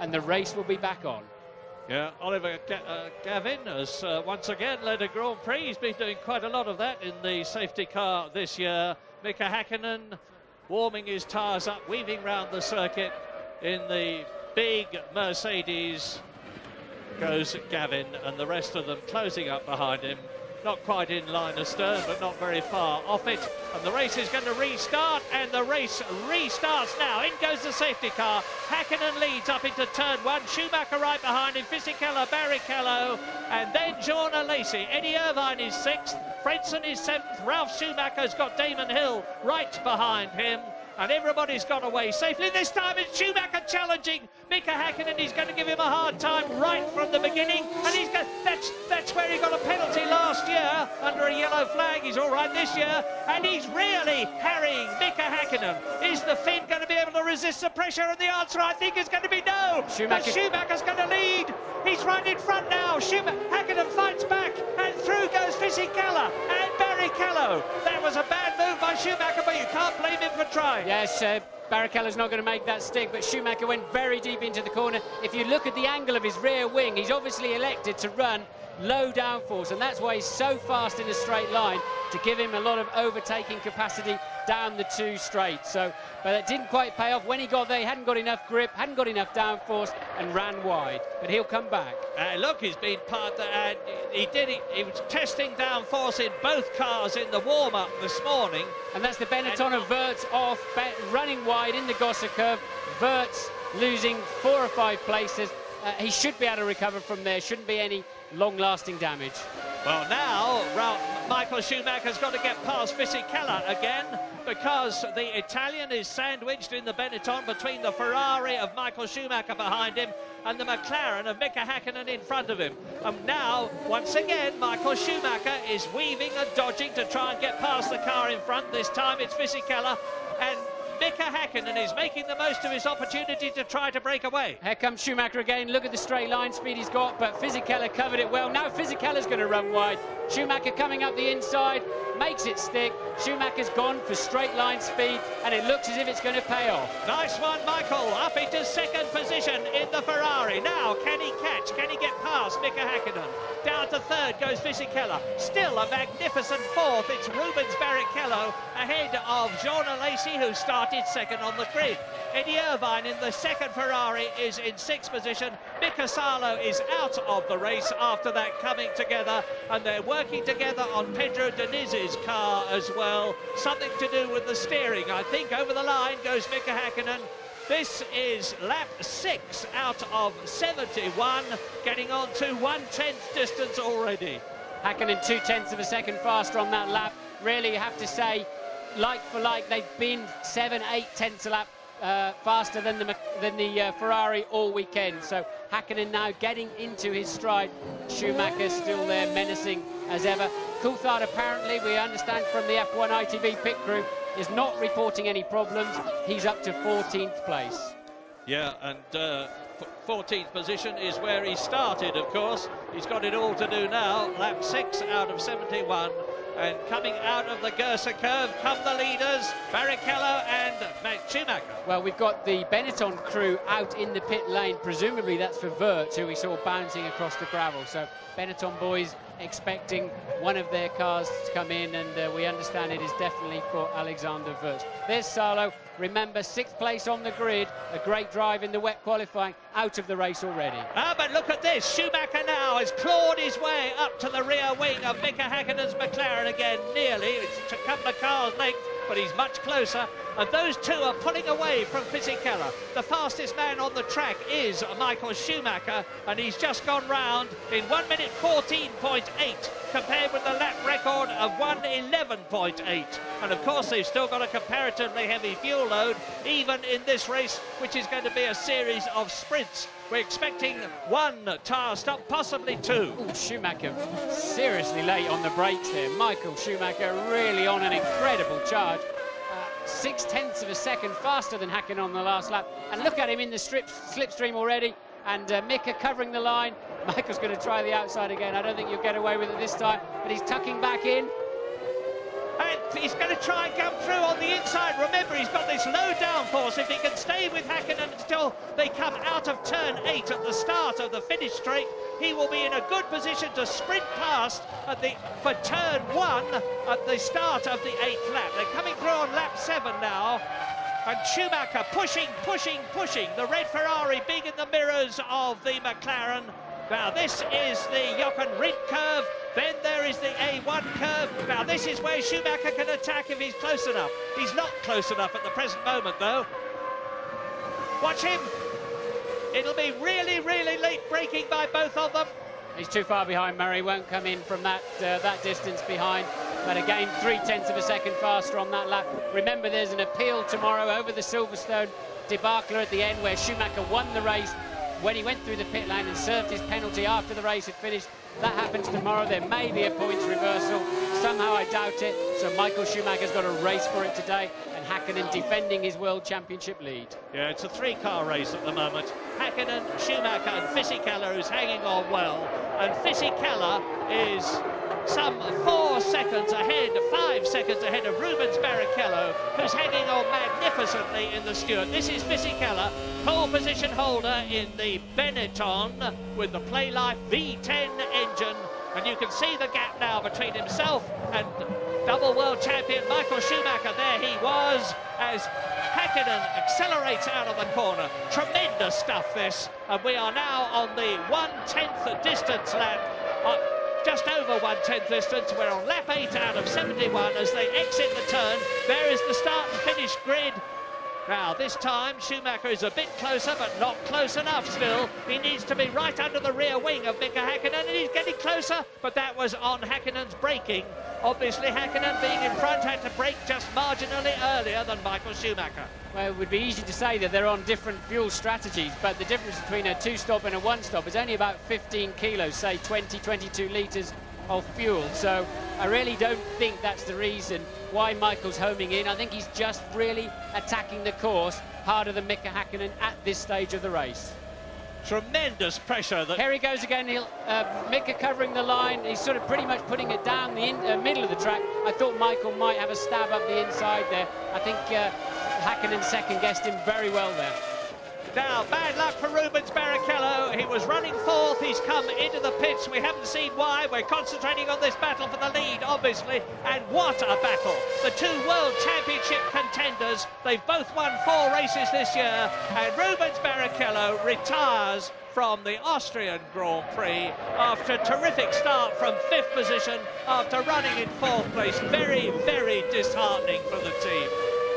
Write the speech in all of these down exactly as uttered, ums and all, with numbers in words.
and the race will be back on. Yeah, Oliver Gavin has uh, once again led a Grand Prix. He's been doing quite a lot of that in the safety car this year. Mika Häkkinen warming his tyres up, weaving round the circuit in the big Mercedes. Goes Gavin, and the rest of them closing up behind him. Not quite in line astern, but not very far off it. And the race is going to restart, and the race restarts now. In goes the safety car. Häkkinen leads up into turn one. Schumacher right behind him. Fisichella, Barrichello, and then Jarno Laty. Eddie Irvine is sixth. Frentzen is seventh. Ralf Schumacher's got Damon Hill right behind him. And everybody's gone away safely. This time it's Schumacher challenging Mika Häkkinen. He's going to give him a hard time right from the beginning. And he's got, that's, that's where he got a penalty last year under a yellow flag. He's all right this year. And he's really harrying Mika Häkkinen. Is the Finn going to be able to resist the pressure? And the answer, I think, is going to be no. Schumacher. But Schumacher's going to lead. He's right in front now. Schumacher. Häkkinen fights back. And through goes Fisichella and Barrichello. That was a bad move by Schumacher, but you can't blame him for trying. Yes, uh, Barrichello's not going to make that stick, but Schumacher went very deep into the corner. If you look at the angle of his rear wing, he's obviously elected to run low downforce, and that's why he's so fast in a straight line, to give him a lot of overtaking capacity down the two straight. So, but it didn't quite pay off. When he got there, he hadn't got enough grip, hadn't got enough downforce, and ran wide. But he'll come back. Uh, look, he's been part of, and he did it. He was testing downforce in both cars in the warm-up this morning. And that's the Benetton of Wurz off, running wide in the Gösser curve. Wurz losing four or five places. Uh, he should be able to recover from there. Shouldn't be any long-lasting damage. Well, now Ralph, Michael Schumacher's got to get past Fisichella again, because the Italian is sandwiched in the Benetton between the Ferrari of Michael Schumacher behind him and the McLaren of Mika Häkkinen in front of him. And now, once again, Michael Schumacher is weaving and dodging to try and get past the car in front. This time it's Fisichella, and Mika Häkkinen is making the most of his opportunity to try to break away. Here comes Schumacher again. Look at the straight line speed he's got, but Fisichella covered it well. Now Fisichella's going to run wide. Schumacher coming up the inside, makes it stick. Schumacher's gone for straight line speed, and it looks as if it's going to pay off. Nice one, Michael. Up into second position in the Ferrari. Now, can he catch? Can he get past Mika Häkkinen? Down to third goes Fisichella. Still a magnificent fourth. It's Rubens Barrichello ahead of Jarno Laty, who started second on the grid. Eddie Irvine in the second Ferrari is in sixth position. Mika Salo is out of the race after that, coming together, and they're working together on Pedro Deniz's car as well. Something to do with the steering, I think. Over the line goes Mika Häkkinen. This is lap six out of seventy-one, getting on to one-tenth distance already. Häkkinen two-tenths of a second faster on that lap. Really, you have to say, like for like, they've been seven, eight tenths a lap uh, faster than the than the uh, Ferrari all weekend. So Häkkinen now getting into his stride. Schumacher still there, menacing as ever. Coulthard, apparently, we understand from the F one I T V pit crew, is not reporting any problems. He's up to fourteenth place. Yeah, and uh, fourteenth position is where he started, of course. He's got it all to do now. Lap six out of seventy-one. And coming out of the Gösser curve come the leaders, Barrichello and Schumacher. Well, we've got the Benetton crew out in the pit lane. Presumably that's for Wurz, who we saw bouncing across the gravel. So Benetton boys expecting one of their cars to come in, and uh, we understand it is definitely for Alexander Wurz. There's Sarlo. Remember, sixth place on the grid, a great drive in the wet qualifying, out of the race already. Ah, but look at this. Schumacher now has clawed his way up to the rear wing of Mika Häkkinen's McLaren again, nearly. It's a couple of cars' length, but he's much closer. And those two are pulling away from Fisichella. The fastest man on the track is Michael Schumacher, and he's just gone round in one minute fourteen point eight, compared with the lap record of one eleven point eight. And of course, they've still got a comparatively heavy fuel load, even in this race, which is going to be a series of sprints. We're expecting one tyre stop, possibly two. Ooh, Schumacher seriously late on the brakes here. Michael Schumacher really on an incredible charge. Uh, six tenths of a second faster than Häkkinen on the last lap. And look at him in the strip, slipstream already. And uh, Mika covering the line. Michael's going to try the outside again. I don't think you'll get away with it this time. But he's tucking back in. and he's going to try and come through on the inside. Remember, he's got this low downforce. If he can stay with Häkkinen until they come out of turn eight at the start of the finish straight, he will be in a good position to sprint past at the, for turn one at the start of the eighth lap. They're coming through on lap seven now. And Schumacher pushing, pushing, pushing. The red Ferrari being in the mirrors of the McLaren. Now this is the Jochen Rindt curve. Then there is the A one curve. Now this is where Schumacher can attack if he's close enough. He's not close enough at the present moment, though. Watch him. It'll be really, really late braking by both of them. He's too far behind, Murray. Won't come in from that, uh, that distance behind. But again, three-tenths of a second faster on that lap. Remember, there's an appeal tomorrow over the Silverstone debacle at the end, where Schumacher won the race when he went through the pit lane and served his penalty after the race had finished. That happens tomorrow. There may be a points reversal. Somehow I doubt it. So Michael Schumacher's got a race for it today, and Häkkinen defending his World Championship lead. Yeah, it's a three-car race at the moment. Häkkinen, Schumacher and Fisichella, who's hanging on well. And Fisichella is some four seconds ahead, five seconds ahead of Rubens Barrichello, who's hanging on magnificently in the Stewart. This is Fisichella, pole position holder in the Benetton with the Playlife V ten engine. And you can see the gap now between himself and double world champion Michael Schumacher. There he was as Häkkinen accelerates out of the corner. Tremendous stuff, this. And we are now on the one-tenth distance lap. Uh, Just over one-tenth distance. We're on lap eight out of seventy-one as they exit the turn. There is the start and finish grid. Now, this time, Schumacher is a bit closer, but not close enough still. He needs to be right under the rear wing of Mika Häkkinen, and he's getting closer, but that was on Häkkinen's braking. Obviously, Häkkinen being in front had to brake just marginally earlier than Michael Schumacher. Well, it would be easy to say that they're on different fuel strategies, but the difference between a two-stop and a one-stop is only about fifteen kilos, say twenty, twenty-two litres of fuel. So I really don't think that's the reason why Michael's homing in. I think he's just really attacking the course harder than Mika Häkkinen at this stage of the race. Tremendous pressure. That Here he goes again. He'll, uh, Mika covering the line. He's sort of pretty much putting it down the in, uh, middle of the track. I thought Michael might have a stab up the inside there. I think uh, Häkkinen second-guessed him very well there. Now, bad luck for Rubens Barrichello. He was running fourth. He's come into the pits. We haven't seen why. We're concentrating on this battle for the lead, obviously. And what a battle. The two World Championship contenders. They've both won four races this year. And Rubens Barrichello retires from the Austrian Grand Prix after a terrific start from fifth position, after running in fourth place. Very, very disheartening for the team.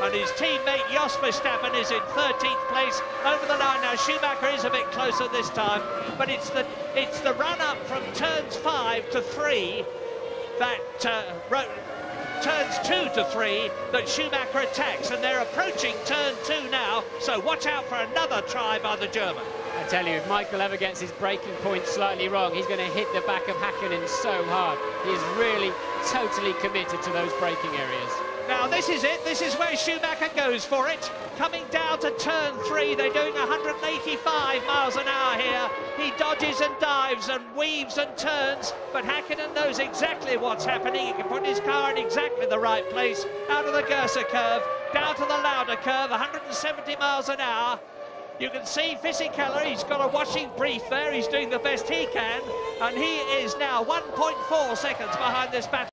And his teammate Jos Verstappen is in thirteenth place over the line now. Schumacher is a bit closer this time, but it's the it's the run-up from turns five to three that uh, turns two to three that Schumacher attacks, and they're approaching turn two now. So watch out for another try by the German. I tell you, if Michael ever gets his braking point slightly wrong, he's going to hit the back of Häkkinen so hard. He is really totally committed to those braking areas. Now this is it, this is where Schumacher goes for it. Coming down to turn three, they're doing one hundred eighty-five miles an hour here. He dodges and dives and weaves and turns, but Häkkinen knows exactly what's happening. He can put his car in exactly the right place. Out of the Gösser curve, down to the Lauda curve, one hundred seventy miles an hour. You can see Fisichella, he's got a watching brief there. He's doing the best he can, and he is now one point four seconds behind this battle.